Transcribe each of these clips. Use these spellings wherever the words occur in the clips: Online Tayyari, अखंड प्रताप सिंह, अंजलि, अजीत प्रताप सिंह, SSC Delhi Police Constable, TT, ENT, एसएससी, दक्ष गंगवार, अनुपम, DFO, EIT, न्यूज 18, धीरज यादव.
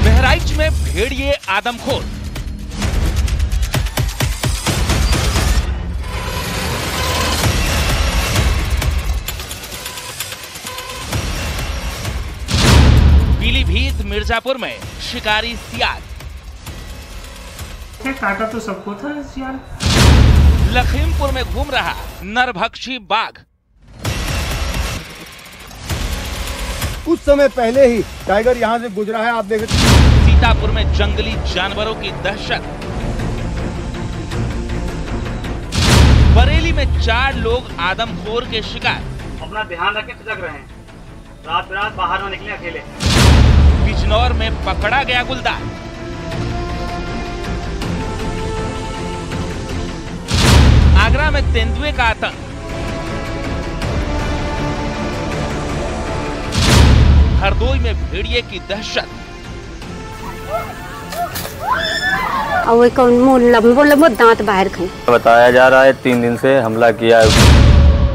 बहराइच में भेड़िए आदमखोर। पीलीभीत मिर्जापुर में शिकारी सियार। काटा तो सबको था यार। लखीमपुर में घूम रहा नरभक्षी बाघ। कुछ समय पहले ही टाइगर यहाँ से गुजरा है, आप देख। सीतापुर में जंगली जानवरों की दहशत। बरेली में 4 लोग आदमखोर के शिकार। अपना ध्यान रखें, सजग रहें, रात रात बाहर न निकलें अकेले। बिजनौर में पकड़ा गया गुलदार। आगरा में तेंदुए का आतंक। हरदोई में भेड़िए की दहशत। लंबो लंबो दांत बाहर खाए। बताया जा रहा है 3 दिन से हमला किया है।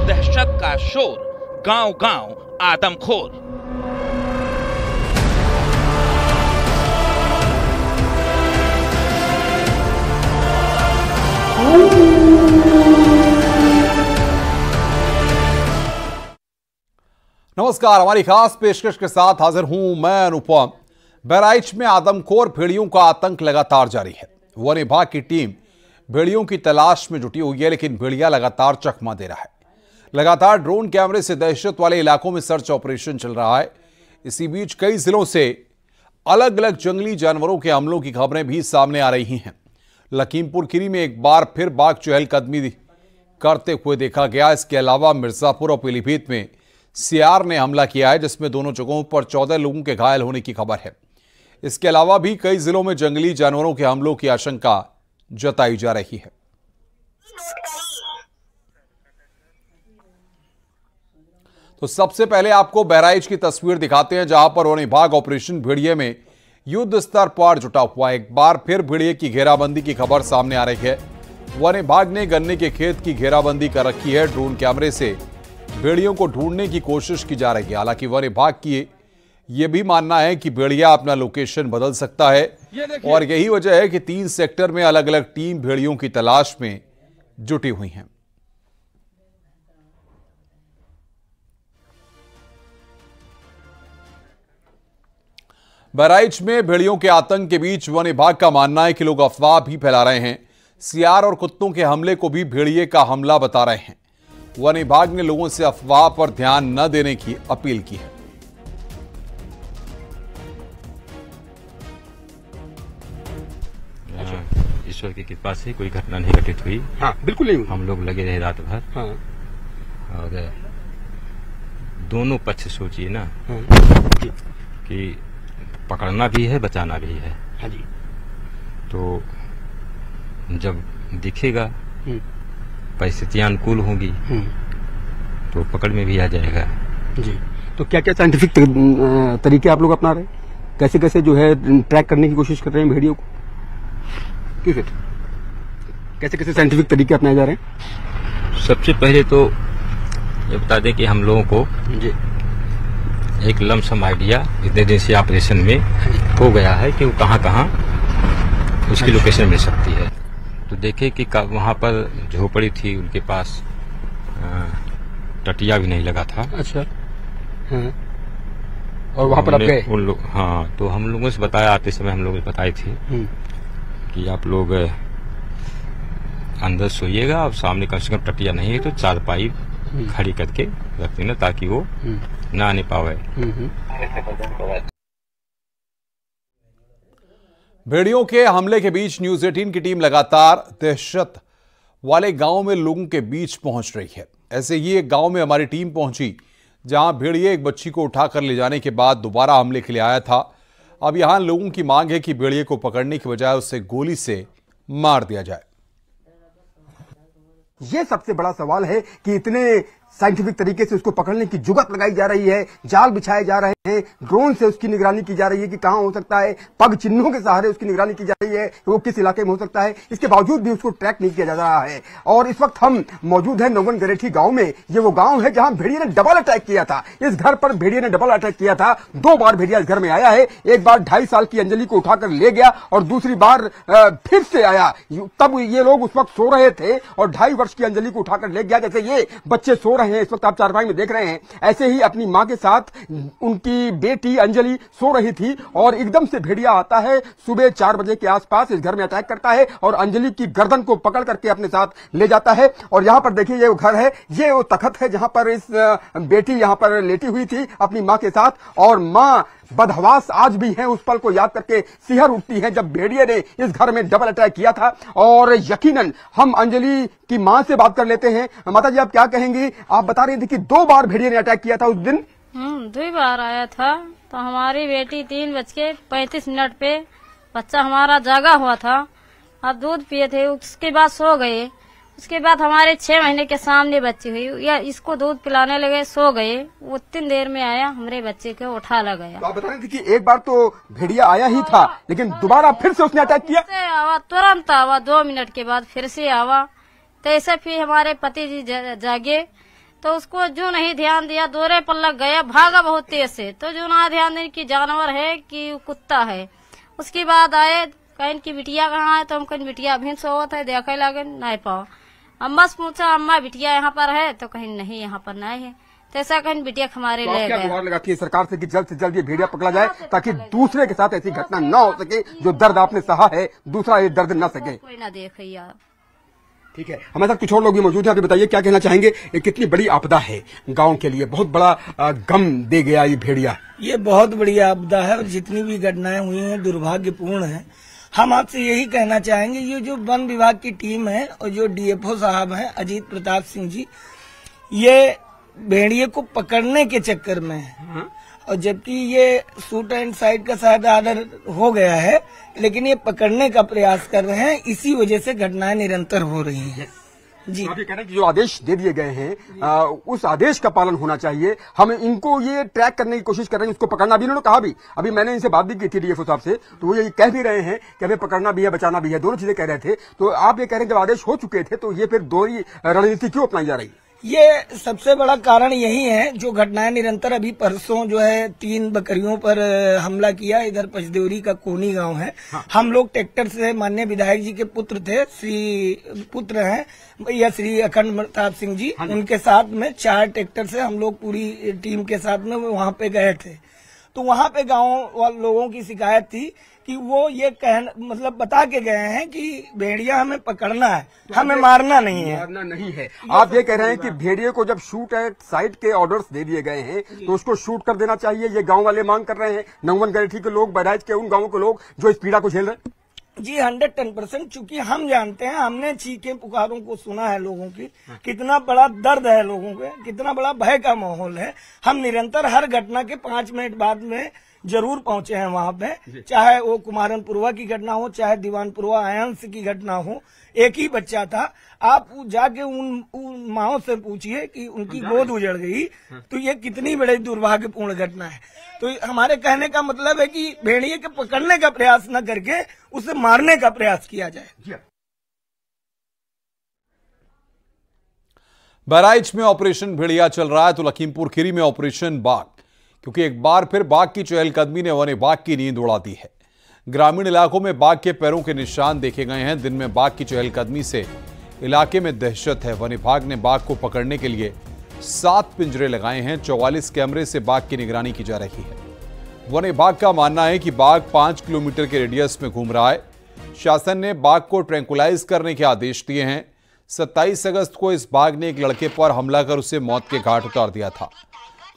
दहशत का शोर, गांव गांव आदमखोर। नमस्कार, हमारी खास पेशकश के साथ हाजिर हूं मैं अनुपम। बहराइच में आदमखोर भेड़ियों का आतंक लगातार जारी है। वन विभाग की टीम भेड़ियों की तलाश में जुटी हुई है, लेकिन भेड़िया लगातार चकमा दे रहा है। लगातार ड्रोन कैमरे से दहशत वाले इलाकों में सर्च ऑपरेशन चल रहा है। इसी बीच कई जिलों से अलग अलग जंगली जानवरों के हमलों की खबरें भी सामने आ रही हैं। लखीमपुर खीरी में एक बार फिर बाघ चहलकदमी करते हुए देखा गया। इसके अलावा मिर्जापुर और पीलीभीत में सियार ने हमला किया है, जिसमें दोनों जगहों पर 14 लोगों के घायल होने की खबर है। इसके अलावा भी कई जिलों में जंगली जानवरों के हमलों की आशंका जताई जा रही है। तो सबसे पहले आपको बहराइच की तस्वीर दिखाते हैं, जहां पर वन विभाग ऑपरेशन भेड़िए में युद्ध स्तर पर जुटा हुआ। एक बार फिर भेड़िए की घेराबंदी की खबर सामने आ रही है। वन विभाग ने गन्ने के खेत की घेराबंदी कर रखी है। ड्रोन कैमरे से भेड़ियों को ढूंढने की कोशिश की जा रही है। हालांकि वन विभाग की ये भी मानना है कि भेड़िया अपना लोकेशन बदल सकता है, और यही वजह है कि 3 सेक्टर में अलग अलग टीम भेड़ियों की तलाश में जुटी हुई है। बहराइच में भेड़ियों के आतंक के बीच वन विभाग का मानना है कि लोग अफवाह भी फैला रहे हैं। सियार और कुत्तों के हमले को भी भेड़िए का हमला बता रहे हैं। वन विभाग ने लोगों से अफवाह पर ध्यान न देने की अपील की है। ईश्वर की कृपा से कोई घटना नहीं घटित हुई। हाँ, बिल्कुल नहीं। हम लोग लगे रहे रात भर। हाँ। और दोनों पक्ष सोचिए ना। हाँ। कि पकड़ना भी है, बचाना भी है। हाँ जी। तो जब दिखेगा, परिस्थितियाँ अनुकूल होंगी तो पकड़ में भी आ जाएगा जी। तो क्या क्या साइंटिफिक तरीके आप लोग अपना रहे, कैसे कैसे जो है ट्रैक करने की कोशिश कर रहे हैं भेड़ियों को? ठीक है, कैसे कैसे साइंटिफिक तरीके अपनाए जा रहे हैं? सबसे पहले तो ये बता दें कि हम लोगों को जी एक लमसम आइडिया इमरजेंसी ऑपरेशन में हो गया है कि वो कहाँ कहाँ उसकी लोकेशन मिल सकती है। तो देखे कि वहाँ पर झोपड़ी थी, उनके पास टटिया भी नहीं लगा था। अच्छा। हाँ। और वहाँ पर आप गए उन लोग? हाँ, तो हम लोगों से बताया, आते समय हम लोग बताए थे कि आप लोग अंदर सोइएगा और सामने कम से कम टटिया नहीं है तो 4 पाई खड़ी करके रखते ना, ताकि वो ना आने पावे। भेड़ियों के हमले के बीच न्यूज 18 की टीम लगातार दहशत वाले गांव में लोगों के बीच पहुंच रही है। ऐसे ही एक गांव में हमारी टीम पहुंची, जहां भेड़िए एक बच्ची को उठाकर ले जाने के बाद दोबारा हमले के लिए आया था। अब यहां लोगों की मांग है कि भेड़िए को पकड़ने की बजाय उसे गोली से मार दिया जाए। ये सबसे बड़ा सवाल है कि इतने साइंटिफिक तरीके से उसको पकड़ने की जुगत लगाई जा रही है, जाल बिछाए जा रहे हैं, ड्रोन से उसकी निगरानी की जा रही है कि कहाँ हो सकता है, पग चिन्हों के सहारे उसकी निगरानी की जा रही है कि वो किस इलाके में हो सकता है। इसके बावजूद भी उसको ट्रैक नहीं किया जा रहा है। और इस वक्त हम मौजूद है नौवन गरेठी गांव में। ये वो गांव है जहां भेड़िए ने डबल अटैक किया था, इस घर पर भेड़िए ने डबल अटैक किया था। दो बार भेड़िया इस घर में आया है, एक बार 2.5 साल की अंजलि को उठाकर ले गया और दूसरी बार फिर से आया। तब ये लोग उस वक्त सो रहे थे और 2.5 वर्ष की अंजलि को उठाकर ले गया। जैसे ये बच्चे सो रहे हैं, इस वक्त आप चारपाई में देख रहे हैं, ऐसे ही अपनी मां के साथ उनकी बेटी अंजलि सो रही थी और एकदम से भेड़िया आता है। सुबह 4 बजे के आसपास इस घर में अटैक करता है और अंजलि की गर्दन को पकड़ करके अपने साथ ले जाता है। और यहाँ पर देखिए ये वो घर है, ये वो तखत है जहां पर इस बेटी यहाँ पर लेटी हुई थी अपनी माँ के साथ। और माँ बदहवास आज भी है, उस पल को याद करके सिहर उठती है जब भेड़िए ने इस घर में डबल अटैक किया था। और यकीनन हम अंजलि की मां से बात कर लेते हैं। माता जी आप क्या कहेंगी, आप बता रही थी कि 2 बार भेड़िए ने अटैक किया था उस दिन। 2 बार आया था। तो हमारी बेटी 3:35 पे बच्चा हमारा जागा हुआ था, आप दूध पिए थे, उसके बाद सो गए। उसके बाद हमारे 6 महीने के सामने बच्ची हुई, या इसको दूध पिलाने लगे, सो गए। वो उतनी देर में आया, हमारे बच्चे को उठा लग गया। तो आप बता रहे थे कि एक बार तो भेड़िया आया ही था, लेकिन दोबारा फिर से उसने अटैक किया। तुरंत आवा, 2 मिनट के बाद फिर से आवा। तो ऐसा फिर हमारे पति जी जागे तो उसको जो नहीं ध्यान दिया, दोरे पर लग गया, भागा बहुत तेज से। तो जो ना ध्यान देने की जानवर है कि कुत्ता है। उसके बाद आए, कहीं की बिटिया कहाँ है, तो हम कहीं बिटिया अभी सोवत है, देखे लगे नहीं पाओ। अम्मा से पूछा, अम्मा बिटिया यहाँ पर है, तो कहीं नहीं यहाँ पर नहीं है। तो ऐसा कहीं बिटिया हमारे तो ले गए। लगाती है सरकार से कि जल्द से जल्द ये भेड़िया पकड़ा जाए ताकि दूसरे के साथ ऐसी घटना न हो सके। जो दर्द आपने सहा है, दूसरा ये दर्द न सके, कोई ना देखे यार। ठीक है, हमारे साथ कुछ और लोग भी मौजूद हैं, आप बताइए क्या कहना चाहेंगे। ये कितनी बड़ी आपदा है गांव के लिए, बहुत बड़ा गम दे गया ये भेड़िया। ये बहुत बड़ी आपदा है और जितनी भी घटनाएं हुई हैं दुर्भाग्यपूर्ण है। हम आपसे यही कहना चाहेंगे, ये जो वन विभाग की टीम है और जो DFO साहब हैं अजीत प्रताप सिंह जी, ये भेड़िए को पकड़ने के चक्कर में है। और जबकि ये शूट एंड साइड का शायद आर्डर हो गया है, लेकिन ये पकड़ने का प्रयास कर रहे हैं, इसी वजह से घटनाएं निरंतर हो रही हैं। जी आप ये कह रहे हैं कि जो आदेश दे दिए गए हैं उस आदेश का पालन होना चाहिए। हम इनको ये ट्रैक करने की कोशिश कर रहे हैं, उसको पकड़ना भी, उन्होंने कहा भी, अभी मैंने इनसे बात भी की थी DFO साहब से, तो वो ये कह भी रहे हैं कि हमें पकड़ना भी है, बचाना भी है, दोनों चीजें कह रहे थे। तो आप ये कह रहे हैं जब आदेश हो चुके थे तो ये फिर दोहरी रणनीति क्यों अपनाई जा रही है? ये सबसे बड़ा कारण यही है जो घटनाएं निरंतर। अभी परसों जो है 3 बकरियों पर हमला किया, इधर पचदेवरी का कोनी गांव है। हाँ। हम लोग ट्रैक्टर से, माननीय विधायक जी के पुत्र थे, पुत्र हैं भैया श्री अखंड प्रताप सिंह जी, हाँ। उनके साथ में 4 ट्रैक्टर से हम लोग पूरी टीम के साथ में वहां पे गए थे। तो वहां पे गाँव लोगों की शिकायत थी कि वो ये बता के गए हैं कि भेड़िया हमें पकड़ना है, तो हमें मारना नहीं है। आप ये कह रहे हैं कि भेड़िए को जब शूट एट साइड के ऑर्डर्स दे दिए गए हैं तो उसको शूट कर देना चाहिए, ये गांव वाले मांग कर रहे हैं। नौवन गरेठी के लोग, बहराइच के, उन गांवों के लोग जो इस पीड़ा को झेल रहे हैं। जी 110%, चूंकि हम जानते हैं, हमने चीखे पुकारों को सुना है लोगों की, कितना बड़ा दर्द है लोगों के, कितना बड़ा भय का माहौल है। हम निरंतर हर घटना के 5 मिनट बाद में जरूर पहुंचे हैं वहां पे, चाहे वो कुमारनपुरवा की घटना हो, चाहे दीवानपुरवा आयांस की घटना हो। एक ही बच्चा था, आप जाके उन माओ से पूछिए कि उनकी गोद उजड़ गई, तो ये कितनी बड़ी दुर्भाग्यपूर्ण घटना है। तो हमारे कहने का मतलब है कि भेड़िए के पकड़ने का प्रयास न करके उसे मारने का प्रयास किया जाए। बहराइच में ऑपरेशन भेड़िया चल रहा है तो लखीमपुर खीरी में ऑपरेशन बाघ, क्योंकि एक बार फिर बाघ की चहलकदमी ने उन्हें बाघ की नींद उड़ा दी है। ग्रामीण इलाकों में बाघ के पैरों के निशान देखे गए हैं। दिन में बाघ की चहलकदमी से इलाके में दहशत है। वन विभाग ने बाघ को पकड़ने के लिए 7 पिंजरे लगाए हैं। 44 कैमरे से बाघ की निगरानी की जा रही है। वन विभाग का मानना है कि बाघ 5 किलोमीटर के रेडियस में घूम रहा है। शासन ने बाघ को ट्रैंकुलाइज करने के आदेश दिए हैं। 27 अगस्त को इस बाघ ने एक लड़के पर हमला कर उसे मौत के घाट उतार दिया था।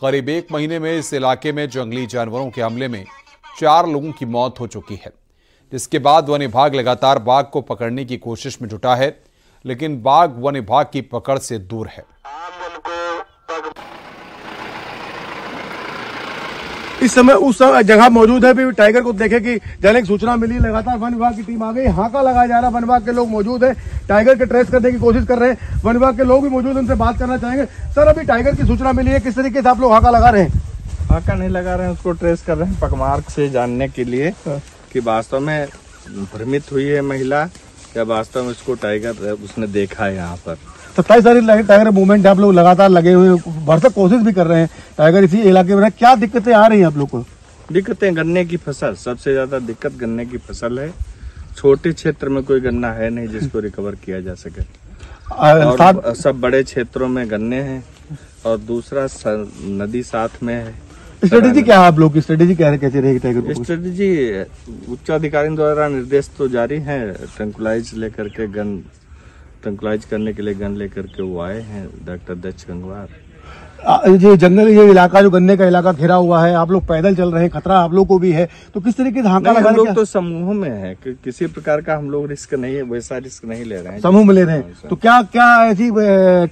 करीब 1 महीने में इस इलाके में जंगली जानवरों के हमले में 4 लोगों की मौत हो चुकी है, जिसके बाद वन विभाग लगातार बाघ को पकड़ने की कोशिश में जुटा है, लेकिन बाघ वन विभाग की पकड़ से दूर है। इस समय उस जगह मौजूद है भी टाइगर को देखे की जाने की सूचना मिली। लगातार वन विभाग की टीम आ गई, हाका लगाया जा रहा, वन विभाग के लोग मौजूद है, टाइगर के ट्रेस करने की कोशिश कर रहे हैं, वन विभाग के लोग भी मौजूद है, उनसे बात करना चाहेंगे। सर अभी टाइगर की सूचना मिली है, किस तरीके से आप लोग हाका लगा रहे हैं? हाका नहीं लगा रहे हैं, उसको ट्रेस कर रहे हैं पकमार्क से जानने के लिए कि वास्तव में भ्रमित हुई है महिला या वास्तव में उसको टाइगर उसने देखा है। यहाँ पर 27 सारी टाइगर मूवमेंट आप लोग लगातार लगे हुए भरसक कोशिश भी कर रहे हैं। टाइगर इसी इलाके में क्या दिक्कतें आ रही हैं आप लोग को? दिक्कतें गन्ने की फसल, सबसे ज्यादा दिक्कत गन्ने की फसल है। छोटे क्षेत्र में कोई गन्ना है नहीं जिसको रिकवर किया जा सके, और सब बड़े क्षेत्रों में गन्ने हैं, और दूसरा नदी साथ में है। स्ट्रेटेजी क्या है आप लोग की, स्ट्रेटेजी क्या है, कैसे रहेगी टाइगर को? स्ट्रेटेजी उच्च अधिकारियों द्वारा निर्देश तो जारी है, ट्रैंकुलाइज लेकर के गन ट्रैंकुलाइज करने के लिए गन लेकर के वो आए हैं डॉक्टर दक्ष गंगवार। ये जंगल, ये इलाका जो गन्ने का इलाका घिरा हुआ है, आप लोग पैदल चल रहे हैं, खतरा आप लोग को भी है, तो किस तरीके से हाका लगा? हम लोग तो समूह में है कि किसी प्रकार का हम लोग रिस्क नहीं है, वैसा रिस्क नहीं ले रहे हैं, समूह में ले रहे हैं। तो क्या क्या ऐसी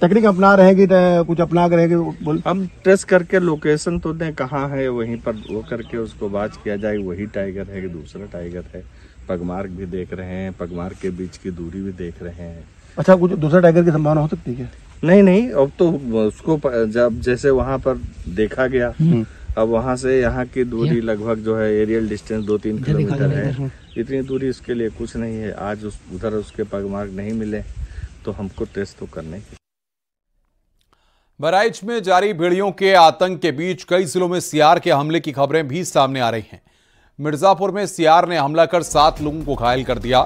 टेक्निक अपना रहे कि कुछ अपना रहे कि हम ट्रेस करके लोकेशन तो दें कहाँ है, वहीं पर वो करके उसको वाच किया जाए, वही टाइगर है कि दूसरा टाइगर है। पगमार्क भी देख रहे हैं, पगमार्क के बीच की दूरी भी देख रहे हैं। अच्छा, कुछ दूसरा टाइगर की संभावना हो सकती है? नहीं, अब तो उसको जब जैसे वहाँ पर देखा गया, अब वहाँ से यहाँ की दूरी लगभग जो है एरियल डिस्टेंस 2-3 किलोमीटर है, इतनी दूरी उसके लिए कुछ नहीं है। आज उधर उसके पगमार्क नहीं मिले तो हमको टेस्ट तो करने। बहराइच में जारी भेड़ियों के आतंक के बीच कई जिलों में सियार के हमले की खबरें भी सामने आ रही हैं। मिर्जापुर में सियार ने हमला कर 7 लोगों को घायल कर दिया,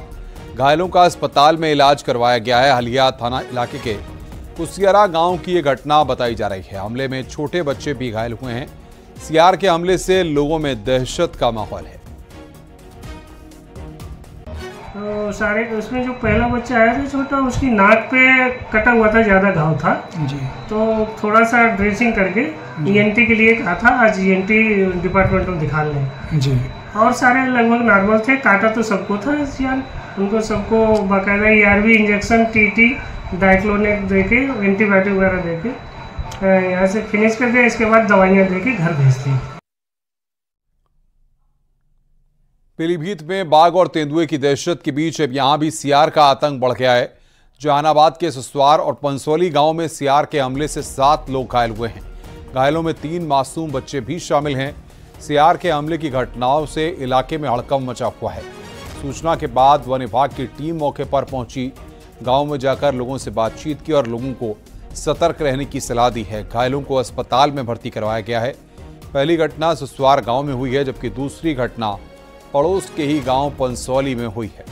घायलों का अस्पताल में इलाज करवाया गया है। हलिया थाना इलाके के कुसियारा गांव की ये घटना बताई जा रही है। हमले में छोटे बच्चे भी घायल हुए हैं। सियार के हमले से लोगों में दहशत का माहौल है। तो सारे उसमें जो पहला बच्चा आया था छोटा, उसकी नाक पे कटा हुआ था, ज़्यादा घाव था जी। तो थोड़ा सा ड्रेसिंग करके ENT के लिए कहा था, आज ENT डिपार्टमेंट में दिखा लें जी, और सारे लगभग नॉर्मल थे। काटा तो सबको था सियार, उनको सबको बाकायदा ERV इंजेक्शन, TT, डाइक्लोनेट देके, एंटीबायोटिक वगैरह देके यहाँ से फिनिश कर दिया। इसके बाद दवाइयाँ देके घर भेज दी। पीलीभीत में बाघ और तेंदुए की दहशत के बीच अब यहाँ भी सियार का आतंक बढ़ गया है। जहानाबाद के ससुवार और पंसौली गांव में सियार के हमले से 7 लोग घायल हुए हैं, घायलों में 3 मासूम बच्चे भी शामिल हैं। सियार के हमले की घटनाओं से इलाके में हड़कंप मचा हुआ है। सूचना के बाद वन विभाग की टीम मौके पर पहुंची, गांव में जाकर लोगों से बातचीत की और लोगों को सतर्क रहने की सलाह दी है। घायलों को अस्पताल में भर्ती करवाया गया है। पहली घटना ससुवार गांव में हुई है, जबकि दूसरी घटना पड़ोस के ही गांव पंसौली में हुई है।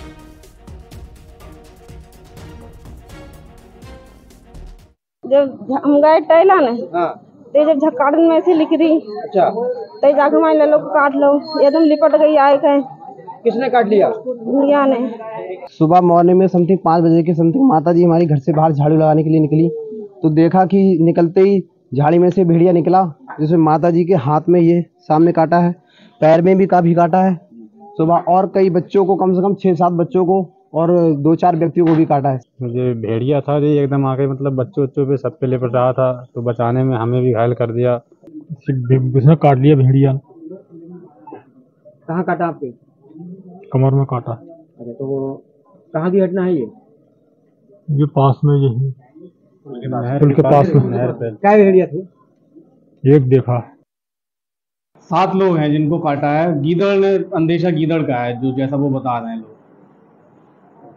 जब हम गए टहला नहीं, जब झकाड़न में से लिख रही, तब जाके हमारे लोग काट लो, एकदम लिपट गई। आए गए, किसने काट लिया? भूलिया ने। सुबह मॉर्निंग में समथिंग 5 बजे के समथिंग माता जी हमारी घर से बाहर झाड़ू लगाने के लिए निकली, तो देखा कि निकलते ही झाड़ी में से भेड़िया निकला, जिसमें माता जी के हाथ में ये सामने काटा है, पैर में भी काफी काटा है। सुबह और कई बच्चों को, कम से कम 6-7 बच्चों को और 2-4 व्यक्तियों को भी काटा है। मुझे भेड़िया था जी, एकदम आके मतलब बच्चों पे सब पे लिपट रहा था, तो बचाने में हमें भी घायल कर दिया। किसने काट लिया भेड़िया? कहाँ काटा आपके? कमर में काटा। अरे तो कहाँ की घटना है ये? पास में, यही पुल के पास में। क्या भेड़िया थी? एक देखा। 7 लोग हैं जिनको काटा है। गीदड़ ने, अंदेशा गीदड़ का है जो, जैसा वो बता रहे हैं लोग।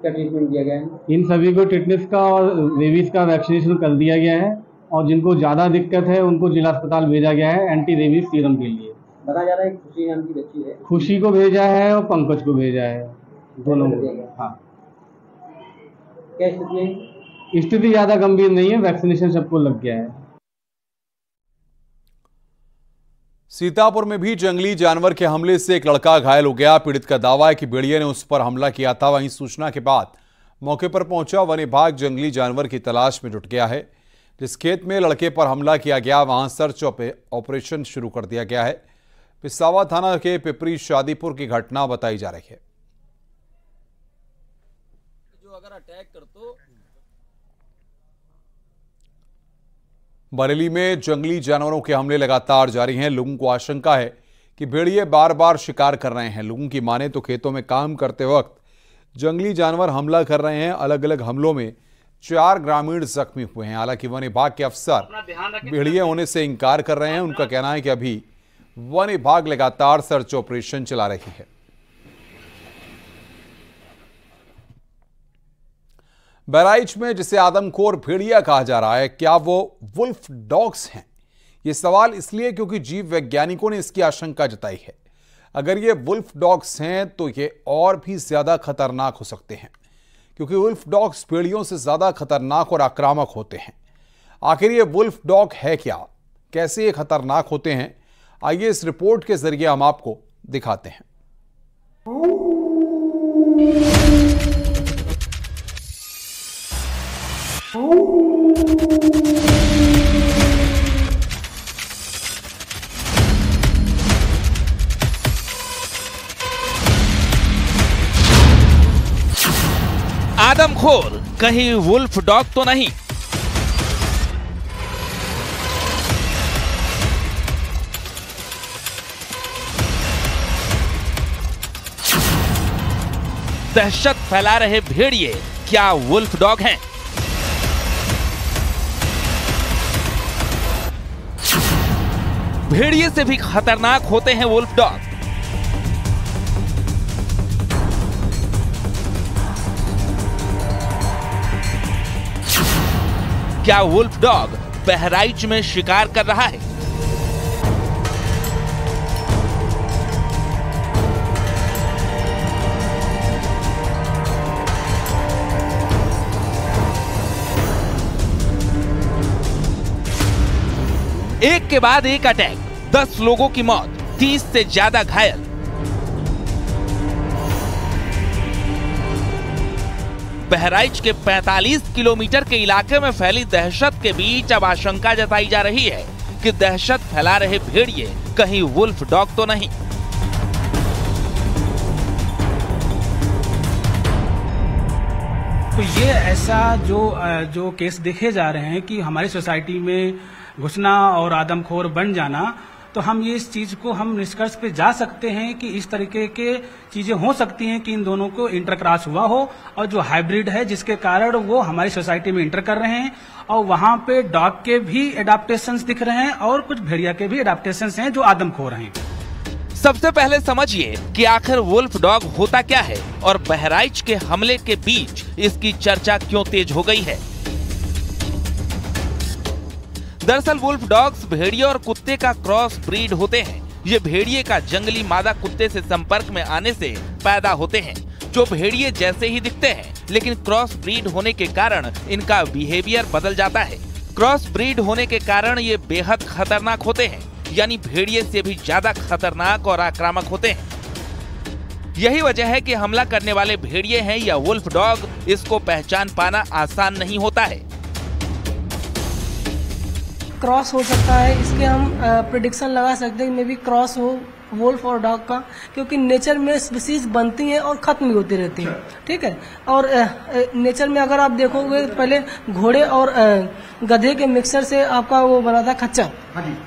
क्या ट्रीटमेंट दिया गया है? इन सभी को टिटनेस का और रेबीज का वैक्सीनेशन कर दिया गया है, और जिनको ज्यादा दिक्कत है उनको जिला अस्पताल भेजा गया है एंटी रेबीज सीरम के लिए। बताया जा रहा है खुशी नाम की बच्ची है। खुशी को भेजा है और पंकज को भेजा है, दोनों को। हाँ, क्या स्थिति ज्यादा गंभीर नहीं है, वैक्सीनेशन सबको लग गया है। सीतापुर में भी जंगली जानवर के हमले से एक लड़का घायल हो गया। पीड़ित का दावा है कि भेड़िए ने उस पर हमला किया था। वहीं सूचना के बाद मौके पर पहुंचा वन विभाग जंगली जानवर की तलाश में जुट गया है। जिस खेत में लड़के पर हमला किया गया वहां सर्च ऑपरेशन शुरू कर दिया गया है। पिसावा थाना के पिपरी शादीपुर की घटना बताई जा रही है। जो अगर अटैक कर तो बरेली में जंगली जानवरों के हमले लगातार जारी हैं। लोगों को आशंका है कि भेड़िए बार बार शिकार कर रहे हैं। लोगों की माने तो खेतों में काम करते वक्त जंगली जानवर हमला कर रहे हैं। अलग अलग हमलों में 4 ग्रामीण जख्मी हुए हैं। हालांकि वन विभाग के अफसर भेड़िए होने से इंकार कर रहे हैं। उनका कहना है कि अभी वन विभाग लगातार सर्च ऑपरेशन चला रही है। बहराइच में जिसे आदमखोर भेड़िया कहा जा रहा है, क्या वो वुल्फ डॉग्स हैं? ये सवाल इसलिए क्योंकि जीव वैज्ञानिकों ने इसकी आशंका जताई है। अगर ये वुल्फ डॉग्स हैं तो ये और भी ज़्यादा खतरनाक हो सकते हैं, क्योंकि वुल्फ डॉग्स भेड़ियों से ज़्यादा खतरनाक और आक्रामक होते हैं। आखिर ये वुल्फ डॉग है क्या, कैसे ये खतरनाक होते हैं, आइए इस रिपोर्ट के जरिए हम आपको दिखाते हैं। आदमखोर कहीं वुल्फ डॉग तो नहीं। दहशत फैला रहे भेड़िए क्या वुल्फ डॉग हैं? भेड़िए से भी खतरनाक होते हैं वुल्फ डॉग। क्या वुल्फ डॉग बहराइच में शिकार कर रहा है? एक के बाद एक अटैक, 10 लोगों की मौत, 30 से ज्यादा घायल। बहराइच के 45 किलोमीटर के इलाके में फैली दहशत के बीच अब आशंका जताई जा रही है कि दहशत फैला रहे भेड़िए कहीं वुल्फ डॉग तो नहीं। तो ये ऐसा जो केस देखे जा रहे हैं कि हमारी सोसाइटी में घुसना और आदमखोर बन जाना, तो हम ये इस चीज को हम निष्कर्ष पे जा सकते हैं कि इस तरीके के चीजें हो सकती हैं कि इन दोनों को इंटरक्रॉस हुआ हो और जो हाइब्रिड है जिसके कारण वो हमारी सोसाइटी में इंटर कर रहे हैं। और वहां पे डॉग के भी एडाप्टेशंस दिख रहे हैं और कुछ भेड़िया के भी एडाप्टेशंस हैं जो आदमखोर हैं। सबसे पहले समझिए कि आखिर वुल्फ डॉग होता क्या है और बहराइच के हमले के बीच इसकी चर्चा क्यों तेज हो गई है। दरअसल वुल्फ डॉग्स भेड़िए और कुत्ते का क्रॉस ब्रीड होते हैं। ये भेड़िए का जंगली मादा कुत्ते से संपर्क में आने से पैदा होते हैं, जो भेड़िए जैसे ही दिखते हैं, लेकिन क्रॉस ब्रीड होने के कारण इनका बिहेवियर बदल जाता है। क्रॉस ब्रीड होने के कारण ये बेहद खतरनाक होते हैं, यानी भेड़िए से भी ज्यादा खतरनाक और आक्रामक होते हैं। यही वजह है कि हमला करने वाले भेड़िए हैं या वुल्फ डॉग, इसको पहचान पाना आसान नहीं होता है। क्रॉस हो सकता है, इसके हम प्रेडिक्शन लगा सकते हैं, मे बी क्रॉस हो वुल्फ और डॉग का, क्योंकि नेचर में स्पीसीज बनती हैं और खत्म भी होती रहती हैं। ठीक है, और नेचर में अगर आप देखोगे पहले घोड़े और गधे के मिक्सर से आपका वो बना था खच्चर।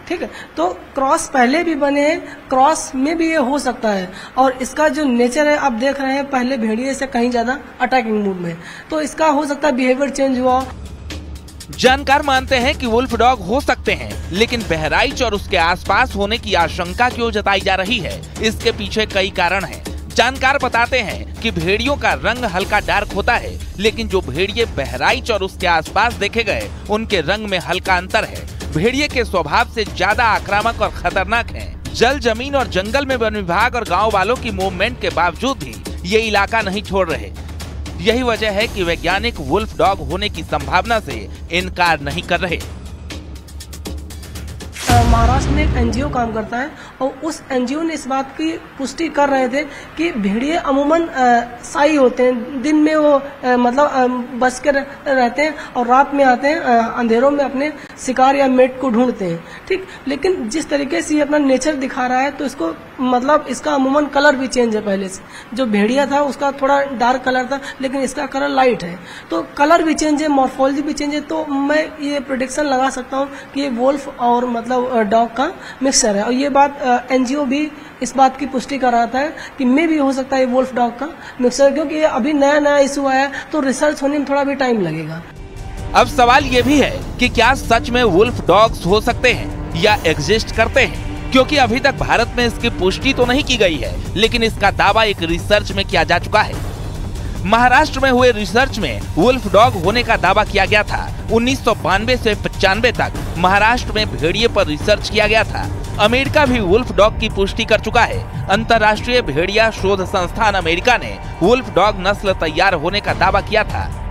ठीक है, तो क्रॉस पहले भी बने हैं, क्रॉस में भी ये हो सकता है। और इसका जो नेचर है आप देख रहे हैं, पहले भेड़िए से कहीं ज्यादा अटैकिंग मूड में, तो इसका हो सकता है बिहेवियर चेंज हुआ। जानकार मानते हैं कि वुल्फ डॉग हो सकते हैं, लेकिन बहराइच और उसके आसपास होने की आशंका क्यों जताई जा रही है, इसके पीछे कई कारण हैं। जानकार बताते हैं कि भेड़ियों का रंग हल्का डार्क होता है, लेकिन जो भेड़िए बहराइच और उसके आसपास देखे गए उनके रंग में हल्का अंतर है। भेड़िए के स्वभाव से ज्यादा आक्रामक और खतरनाक है। जल, जमीन और जंगल में वन विभाग और गाँव वालों की मूवमेंट के बावजूद भी ये इलाका नहीं छोड़ रहे। यही वजह है कि वैज्ञानिक वुल्फ डॉग होने की संभावना से इनकार नहीं कर रहे। महाराष्ट्र में एक एनजीओ काम करता है और उस एनजीओ ने इस बात की पुष्टि कर रहे थे कि भेड़िए अमूमन साई होते हैं। दिन में वो मतलब बस के रहते हैं और रात में आते हैं, अंधेरों में अपने शिकार या मेट को ढूंढते हैं। ठीक, लेकिन जिस तरीके से ये अपना नेचर दिखा रहा है, तो इसको मतलब इसका अमूमन कलर भी चेंज है। पहले से जो भेड़िया था उसका थोड़ा डार्क कलर था, लेकिन इसका कलर लाइट है, तो कलर भी चेंज है, मॉर्फोलॉजी भी चेंज है। तो मैं ये प्रेडिक्शन लगा सकता हूँ कि ये वुल्फ और मतलब डॉग का मिक्सचर है। और ये बात एनजीओ भी इस बात की पुष्टि कर रहा था कि मे भी हो सकता है वुल्फ डॉग का मिक्सचर, क्योंकि ये अभी नया नया इशू आया है तो रिसर्च होने में थोड़ा भी टाइम लगेगा। अब सवाल ये भी है कि क्या सच में वुल्फ डॉग्स हो सकते हैं या एग्जिस्ट करते हैं, क्योंकि अभी तक भारत में इसकी पुष्टि तो नहीं की गई है, लेकिन इसका दावा एक रिसर्च में किया जा चुका है। महाराष्ट्र में हुए रिसर्च में वुल्फ डॉग होने का दावा किया गया था। 1992 से 95 तक महाराष्ट्र में भेड़िए पर रिसर्च किया गया था। अमेरिका भी वुल्फ डॉग की पुष्टि कर चुका है। अंतर्राष्ट्रीय भेड़िया शोध संस्थान अमेरिका ने वुल्फ डॉग नस्ल तैयार होने का दावा किया था।